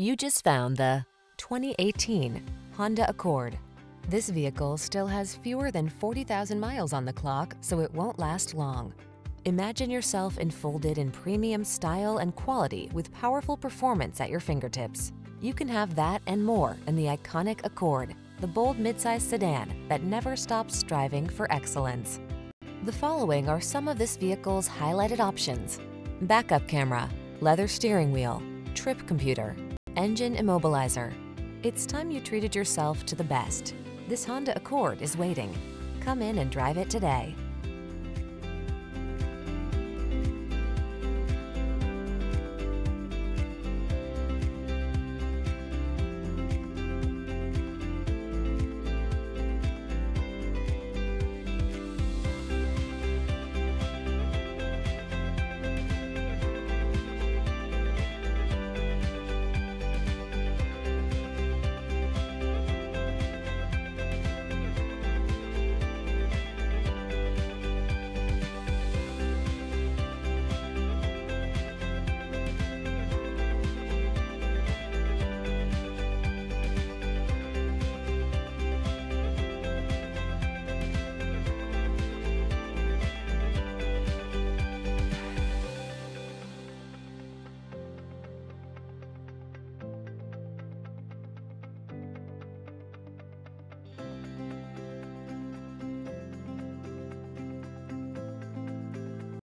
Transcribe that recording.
You just found the 2018 Honda Accord. This vehicle still has fewer than 40,000 miles on the clock, so it won't last long. Imagine yourself enfolded in premium style and quality with powerful performance at your fingertips. You can have that and more in the iconic Accord, the bold midsize sedan that never stops striving for excellence. The following are some of this vehicle's highlighted options: backup camera, leather steering wheel, trip computer, engine immobilizer. It's time you treated yourself to the best. This Honda Accord is waiting. Come in and drive it today.